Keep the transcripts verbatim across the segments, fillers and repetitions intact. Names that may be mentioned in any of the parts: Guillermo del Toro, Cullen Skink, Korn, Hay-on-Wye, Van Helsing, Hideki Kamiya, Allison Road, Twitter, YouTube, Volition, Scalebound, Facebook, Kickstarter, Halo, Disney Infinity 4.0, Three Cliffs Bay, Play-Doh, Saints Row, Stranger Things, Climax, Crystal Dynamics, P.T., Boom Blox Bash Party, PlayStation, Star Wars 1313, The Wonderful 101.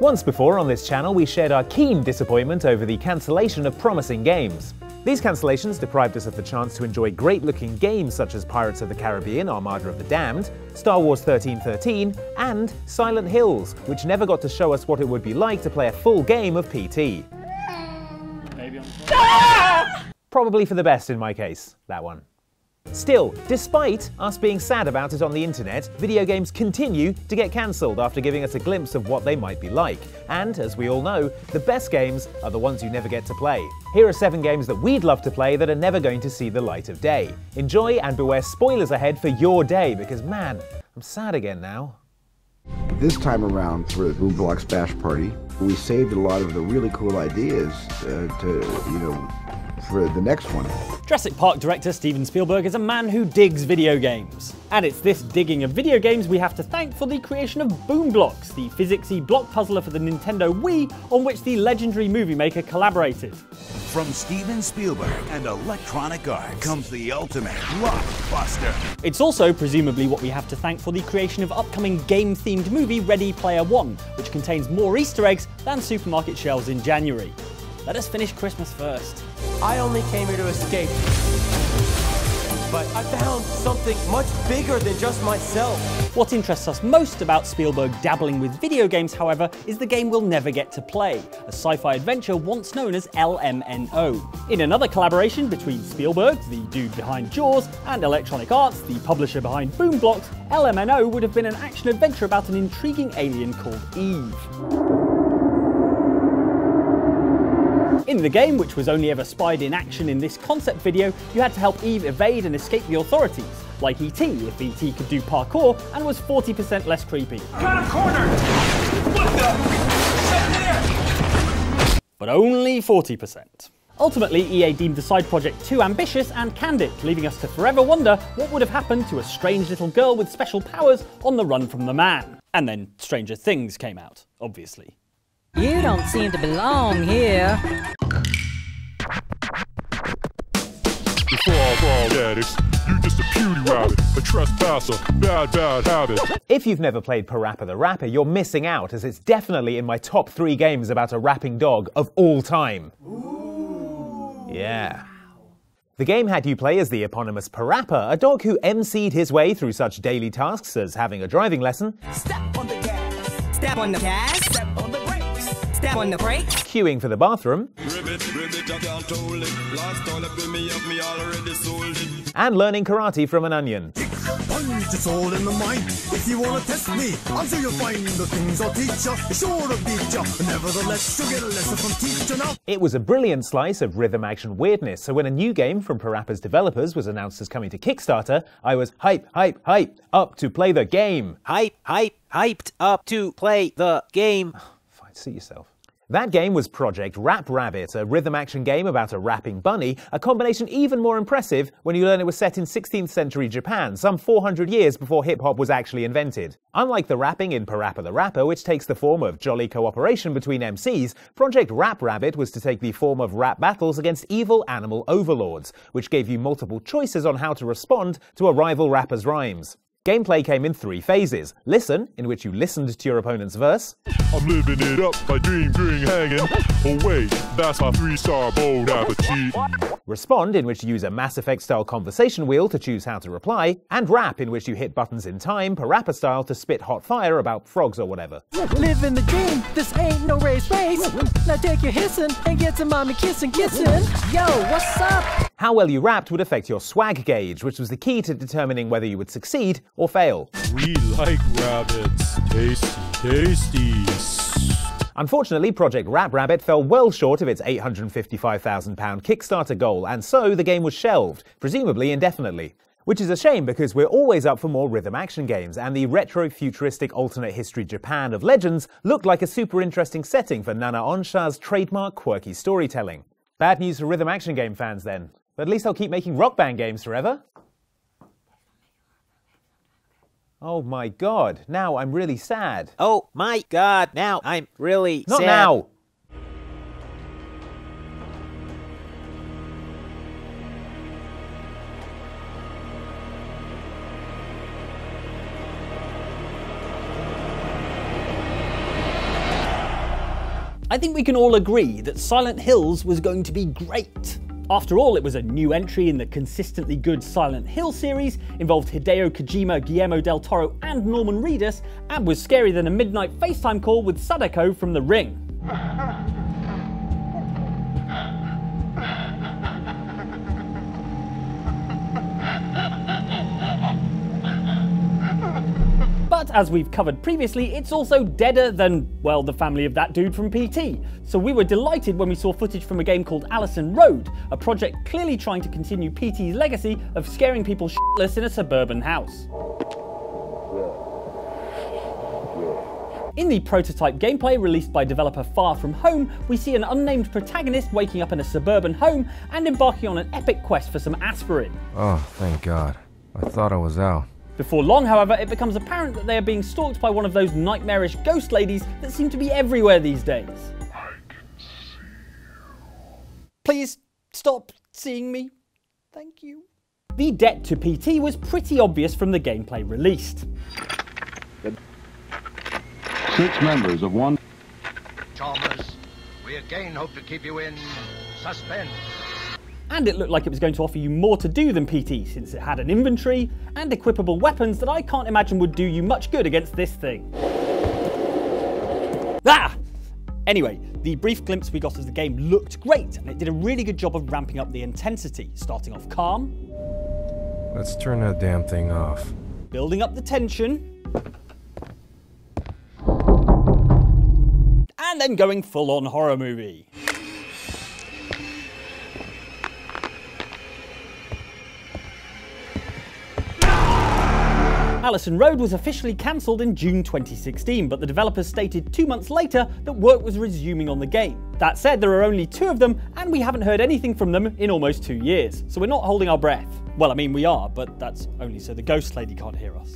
Once before on this channel, we shared our keen disappointment over the cancellation of promising games. These cancellations deprived us of the chance to enjoy great-looking games such as Pirates of the Caribbean, Armada of the Damned, Star Wars thirteen thirteen, and Silent Hills, which never got to show us what it would be like to play a full game of P T. Maybe I'm ah! Probably for the best in my case, that one. Still, despite us being sad about it on the internet, video games continue to get cancelled after giving us a glimpse of what they might be like. And, as we all know, the best games are the ones you never get to play. Here are seven games that we'd love to play that are never going to see the light of day. Enjoy and beware spoilers ahead for your day, because man, I'm sad again now. This time around, through the Boom Blox Bash Party, we saved a lot of the really cool ideas uh, to, you know, for the next one. Jurassic Park director Steven Spielberg is a man who digs video games. And it's this digging of video games we have to thank for the creation of Boom Blox, the physicsy block puzzler for the Nintendo Wii, on which the legendary movie maker collaborated. From Steven Spielberg and Electronic Arts comes the ultimate blockbuster. It's also presumably what we have to thank for the creation of upcoming game-themed movie Ready Player One, which contains more Easter eggs than supermarket shelves in January. Let us finish Christmas first. I only came here to escape, but I found something much bigger than just myself. What interests us most about Spielberg dabbling with video games, however, is the game we'll never get to play, a sci-fi adventure once known as L M N O. In another collaboration between Spielberg, the dude behind Jaws, and Electronic Arts, the publisher behind Boom Blox, L M N O would have been an action-adventure about an intriguing alien called Eve. In the game, which was only ever spied in action in this concept video, you had to help Eve evade and escape the authorities, like E T, if E T could do parkour and was forty percent less creepy. Got a corner! What the? Right there! But only forty percent. Ultimately, E A deemed the side project too ambitious and candid, leaving us to forever wonder what would have happened to a strange little girl with special powers on the run from the man. And then Stranger Things came out, obviously. You don't seem to belong here. Before I'm all at it, you're just a beauty rabbit, a trespasser, bad, bad habit. If you've never played Parappa the Rapper, you're missing out, as it's definitely in my top three games about a rapping dog of all time. Ooh. Yeah. The game had you play as the eponymous Parappa, a dog who M C'd his way through such daily tasks as having a driving lesson. Step on the gas. Step on the gas. Step on the on the break. Queuing for the bathroom. Ribbit, ribbit, me, and learning karate from an onion. It was a brilliant slice of rhythm action weirdness, so when a new game from Parappa's developers was announced as coming to Kickstarter, I was hype, hype, hype, up to play the game. Hype, hype, hyped up to play the game. Fine, see yourself. That game was Project Rap Rabbit, a rhythm-action game about a rapping bunny, a combination even more impressive when you learn it was set in sixteenth century Japan, some four hundred years before hip-hop was actually invented. Unlike the rapping in Parappa the Rapper, which takes the form of jolly cooperation between M Cs, Project Rap Rabbit was to take the form of rap battles against evil animal overlords, which gave you multiple choices on how to respond to a rival rapper's rhymes. Gameplay came in three phases. Listen, in which you listened to your opponent's verse. I'm living it up by dream, dream, hanging. Oh wait, that's my three-star bold appetite. Respond, in which you use a Mass Effect-style conversation wheel to choose how to reply. And rap, in which you hit buttons in time, Parappa-style, to spit hot fire about frogs or whatever. Living the dream, this ain't no race race. Now take your hissing and get some mommy kissing, kissing. Yo, what's up? How well you rapped would affect your swag gauge, which was the key to determining whether you would succeed or fail. We like rabbits. Tasty, tasty. Unfortunately, Project Rap Rabbit fell well short of its eight hundred fifty-five thousand pound Kickstarter goal, and so the game was shelved, presumably indefinitely. Which is a shame, because we're always up for more rhythm action games, and the retro-futuristic alternate history Japan of Legends looked like a super interesting setting for Nana Onsha's trademark quirky storytelling. Bad news for rhythm action game fans, then. But at least I'll keep making Rock Band games forever. Oh my god, now I'm really sad. Oh my god, now I'm really Not sad. Not now! I think we can all agree that Silent Hills was going to be great. After all, it was a new entry in the consistently good Silent Hill series, involved Hideo Kojima, Guillermo del Toro and Norman Reedus, and was scarier than a midnight FaceTime call with Sadako from The Ring. But as we've covered previously, it's also deader than, well, the family of that dude from P T. So we were delighted when we saw footage from a game called Allison Road, a project clearly trying to continue P T's legacy of scaring people shitless in a suburban house. In the prototype gameplay released by developer Far From Home, we see an unnamed protagonist waking up in a suburban home and embarking on an epic quest for some aspirin. Oh, thank God. I thought I was out. Before long, however, it becomes apparent that they are being stalked by one of those nightmarish ghost ladies that seem to be everywhere these days. I can see you. Please stop seeing me. Thank you. The debt to P T was pretty obvious from the gameplay released. Six members of one... Chalmers, we again hope to keep you in suspense. And it looked like it was going to offer you more to do than P T, since it had an inventory and equipable weapons that I can't imagine would do you much good against this thing. Ah! Anyway, the brief glimpse we got of the game looked great, and it did a really good job of ramping up the intensity, starting off calm. Let's turn that damn thing off. Building up the tension. And then going full-on horror movie. Allison Road was officially cancelled in June twenty sixteen, but the developers stated two months later that work was resuming on the game. That said, there are only two of them, and we haven't heard anything from them in almost two years, so we're not holding our breath. Well, I mean, we are, but that's only so the ghost lady can't hear us.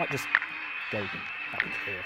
Might just go back here.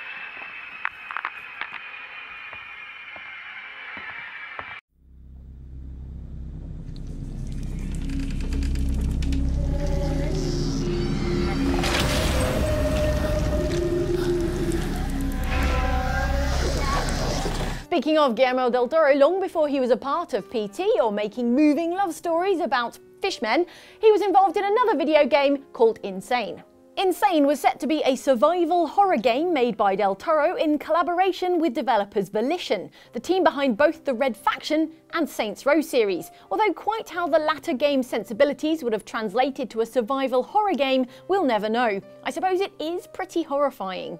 Speaking of Guillermo del Toro, long before he was a part of P T or making moving love stories about fishmen, he was involved in another video game called Insane. Insane was set to be a survival horror game made by del Toro in collaboration with developers Volition, the team behind both the Red Faction and Saints Row series, although quite how the latter game's sensibilities would have translated to a survival horror game, we'll never know. I suppose it is pretty horrifying.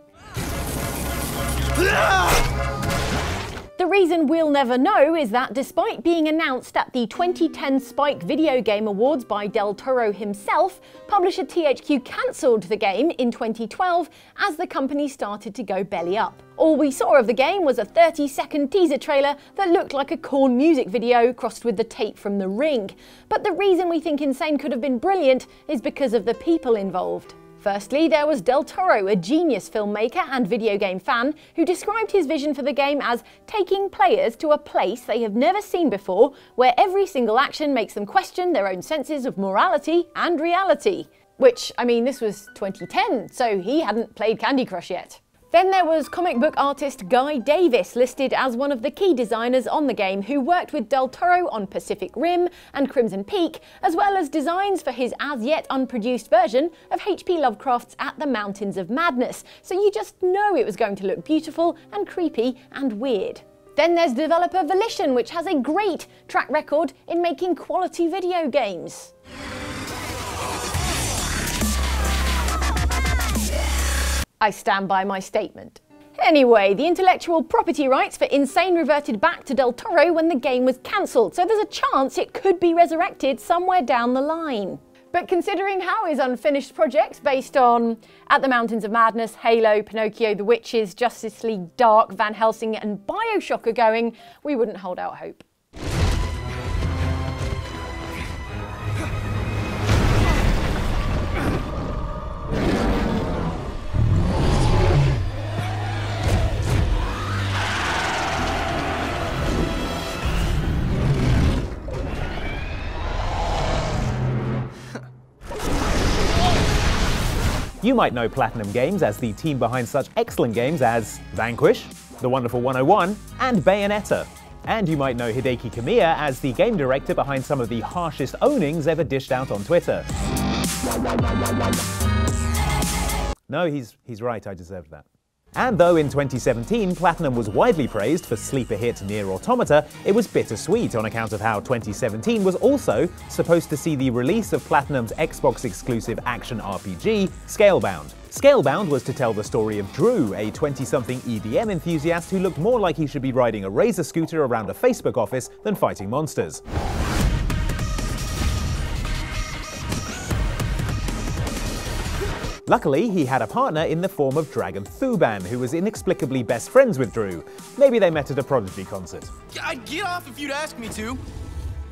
The reason we'll never know is that despite being announced at the twenty ten Spike Video Game Awards by del Toro himself, publisher T H Q cancelled the game in twenty twelve as the company started to go belly up. All we saw of the game was a thirty second teaser trailer that looked like a Korn music video crossed with the tape from The Ring. But the reason we think Insane could have been brilliant is because of the people involved. Firstly, there was del Toro, a genius filmmaker and video game fan, who described his vision for the game as taking players to a place they have never seen before, where every single action makes them question their own senses of morality and reality. Which, I mean, this was twenty ten, so he hadn't played Candy Crush yet. Then there was comic book artist Guy Davis, listed as one of the key designers on the game, who worked with del Toro on Pacific Rim and Crimson Peak, as well as designs for his as-yet unproduced version of H P Lovecraft's At the Mountains of Madness, so you just know it was going to look beautiful and creepy and weird. Then there's developer Volition, which has a great track record in making quality video games. I stand by my statement. Anyway, the intellectual property rights for Insane reverted back to del Toro when the game was cancelled, so there's a chance it could be resurrected somewhere down the line. But considering how his unfinished projects based on At the Mountains of Madness, Halo, Pinocchio, The Witches, Justice League Dark, Van Helsing and Bioshock are going, we wouldn't hold out hope. You might know Platinum Games as the team behind such excellent games as Vanquish, The Wonderful one oh one, and Bayonetta. And you might know Hideki Kamiya as the game director behind some of the harshest ownings ever dished out on Twitter. No, he's, he's right, I deserved that. And though in twenty seventeen Platinum was widely praised for sleeper hit Nier Automata, it was bittersweet on account of how twenty seventeen was also supposed to see the release of Platinum's Xbox-exclusive action R P G, Scalebound. Scalebound was to tell the story of Drew, a twenty-something E D M enthusiast who looked more like he should be riding a razor scooter around a Facebook office than fighting monsters. Luckily, he had a partner in the form of Dragon Thuban, who was inexplicably best friends with Drew. Maybe they met at a Prodigy concert. I'd get off if you'd ask me to.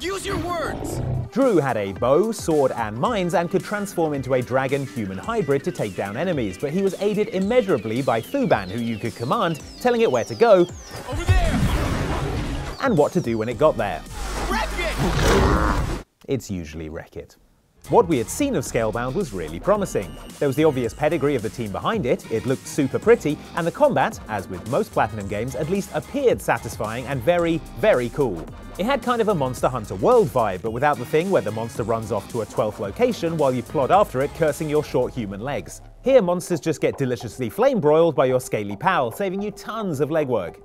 Use your words! Drew had a bow, sword, and mines, and could transform into a dragon-human hybrid to take down enemies, but he was aided immeasurably by Thuban, who you could command, telling it where to go, over there, and what to do when it got there. Wreck it! It's usually wreck it. What we had seen of Scalebound was really promising. There was the obvious pedigree of the team behind it, it looked super pretty, and the combat, as with most Platinum games, at least appeared satisfying and very, very cool. It had kind of a Monster Hunter World vibe, but without the thing where the monster runs off to a twelfth location while you plod after it, cursing your short human legs. Here, monsters just get deliciously flame broiled by your scaly pal, saving you tons of legwork.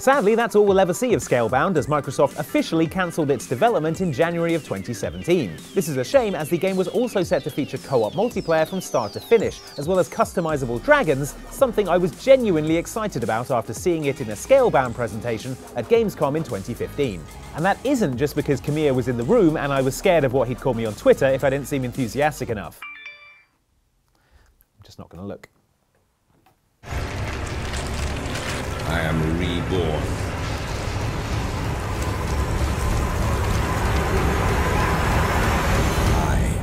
Sadly, that's all we'll ever see of Scalebound, as Microsoft officially cancelled its development in January of twenty seventeen. This is a shame, as the game was also set to feature co-op multiplayer from start to finish, as well as customizable dragons, something I was genuinely excited about after seeing it in a Scalebound presentation at Gamescom in twenty fifteen. And that isn't just because Kamiya was in the room and I was scared of what he'd call me on Twitter if I didn't seem enthusiastic enough. I'm just not gonna look. I am reborn. I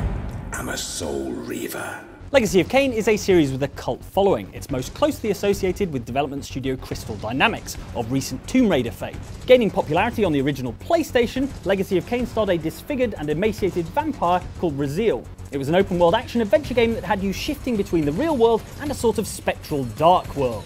am a soul reaver. Legacy of Kain is a series with a cult following. It's most closely associated with development studio Crystal Dynamics, of recent Tomb Raider fame. Gaining popularity on the original PlayStation, Legacy of Kain starred a disfigured and emaciated vampire called Raziel. It was an open-world action-adventure game that had you shifting between the real world and a sort of spectral dark world.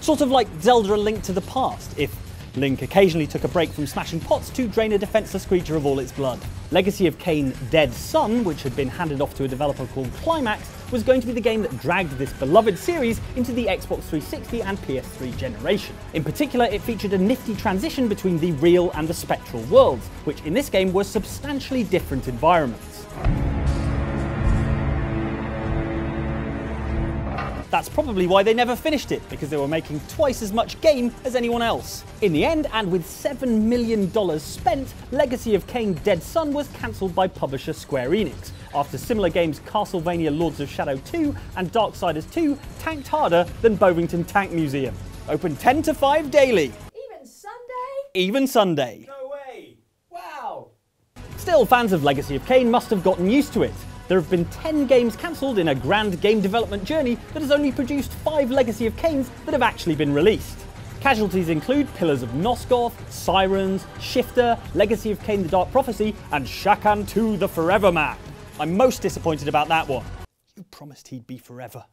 Sort of like Zelda: A Link to the Past, if Link occasionally took a break from smashing pots to drain a defenseless creature of all its blood. Legacy of Kain: Dead Sun, which had been handed off to a developer called Climax, was going to be the game that dragged this beloved series into the Xbox three sixty and P S three generation. In particular, it featured a nifty transition between the real and the spectral worlds, which in this game were substantially different environments. That's probably why they never finished it, because they were making twice as much game as anyone else. In the end, and with seven million dollars spent, Legacy of Kain: Dead Sun was cancelled by publisher Square Enix, after similar games Castlevania Lords of Shadow two and Darksiders two tanked harder than Bovington Tank Museum. Open ten to five daily. Even Sunday? Even Sunday. No way! Wow! Still, fans of Legacy of Kain must have gotten used to it. There have been ten games cancelled in a grand game development journey that has only produced five Legacy of Kains that have actually been released. Casualties include Pillars of Nosgoth, Sirens, Shifter, Legacy of Kain: The Dark Prophecy, and Shakan two: The Forever Map. I'm most disappointed about that one. You promised he'd be forever.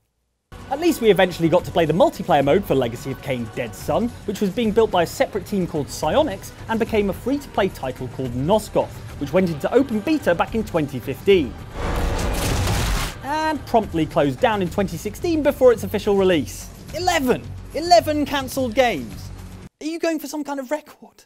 At least we eventually got to play the multiplayer mode for Legacy of Kain: Dead Sun, which was being built by a separate team called Psyonix and became a free-to-play title called Nosgoth, which went into open beta back in twenty fifteen. And promptly closed down in twenty sixteen before its official release. eleven! eleven cancelled games! Are you going for some kind of record?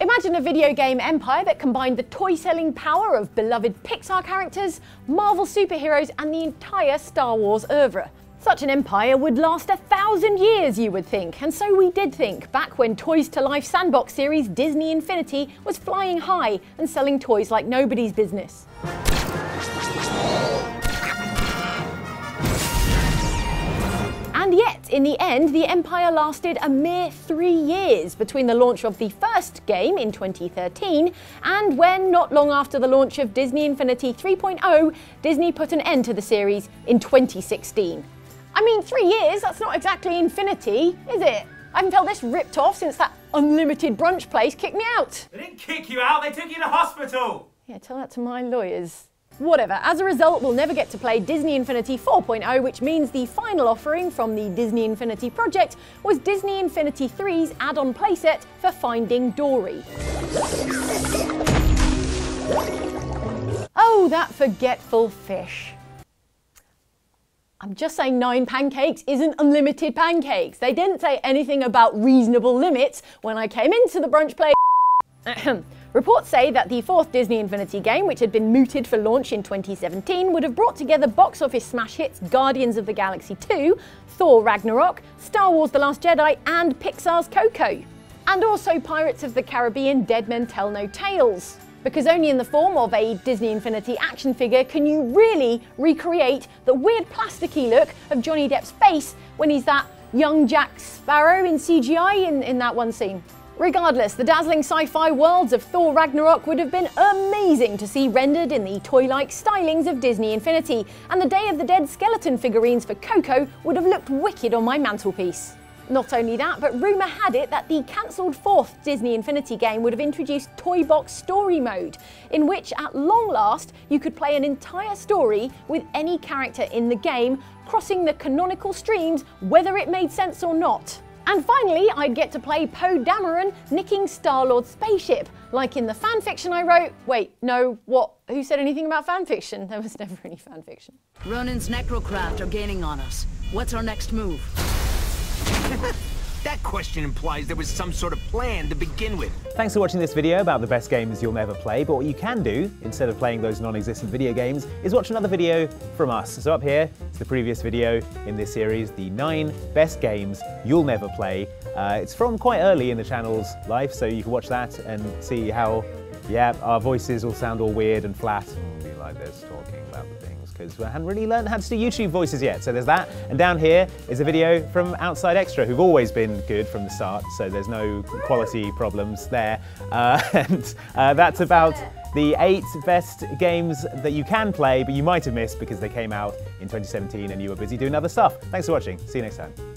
Imagine a video game empire that combined the toy-selling power of beloved Pixar characters, Marvel superheroes, and the entire Star Wars oeuvre. Such an empire would last a thousand years, you would think, and so we did think back when Toys to Life sandbox series Disney Infinity was flying high and selling toys like nobody's business. And yet, in the end, the empire lasted a mere three years between the launch of the first game in twenty thirteen and when, not long after the launch of Disney Infinity three point oh, Disney put an end to the series in twenty sixteen. I mean, three years, that's not exactly infinity, is it? I haven't felt this ripped off since that unlimited brunch place kicked me out. They didn't kick you out, they took you to hospital. Yeah, tell that to my lawyers. Whatever, as a result, we'll never get to play Disney Infinity four point oh, which means the final offering from the Disney Infinity project was Disney Infinity three's add-on playset for Finding Dory. Oh, that forgetful fish. I'm just saying nine pancakes isn't unlimited pancakes. They didn't say anything about reasonable limits when I came into the brunch place. Reports say that the fourth Disney Infinity game, which had been mooted for launch in twenty seventeen, would have brought together box office smash hits Guardians of the Galaxy two, Thor Ragnarok, Star Wars The Last Jedi and Pixar's Coco. And also Pirates of the Caribbean Dead Men Tell No Tales. Because only in the form of a Disney Infinity action figure can you really recreate the weird plasticky look of Johnny Depp's face when he's that young Jack Sparrow in C G I in, in that one scene. Regardless, the dazzling sci-fi worlds of Thor Ragnarok would have been amazing to see rendered in the toy-like stylings of Disney Infinity, and the Day of the Dead skeleton figurines for Coco would have looked wicked on my mantelpiece. Not only that, but rumour had it that the cancelled fourth Disney Infinity game would have introduced Toy Box Story Mode, in which, at long last, you could play an entire story with any character in the game, crossing the canonical streams whether it made sense or not. And finally, I'd get to play Poe Dameron nicking Star-Lord's spaceship, like in the fanfiction I wrote. Wait, no, what? Who said anything about fanfiction? There was never any fanfiction. Ronin's necrocraft are gaining on us. What's our next move? That question implies there was some sort of plan to begin with. Thanks for watching this video about the best games you'll never play, but what you can do, instead of playing those non-existent video games, is watch another video from us. So up here, it's the previous video in this series, the nine best games you'll never play. Uh, it's from quite early in the channel's life, so you can watch that and see how, yeah, our voices will sound all weird and flat. It'll be like this, talking about the thing. Because we hadn't really learned how to do YouTube voices yet, so there's that. And down here is a video from Outside Extra, who've always been good from the start, so there's no quality problems there. Uh, and uh, that's about the eight best games that you can play, but you might have missed because they came out in twenty seventeen and you were busy doing other stuff. Thanks for watching, see you next time.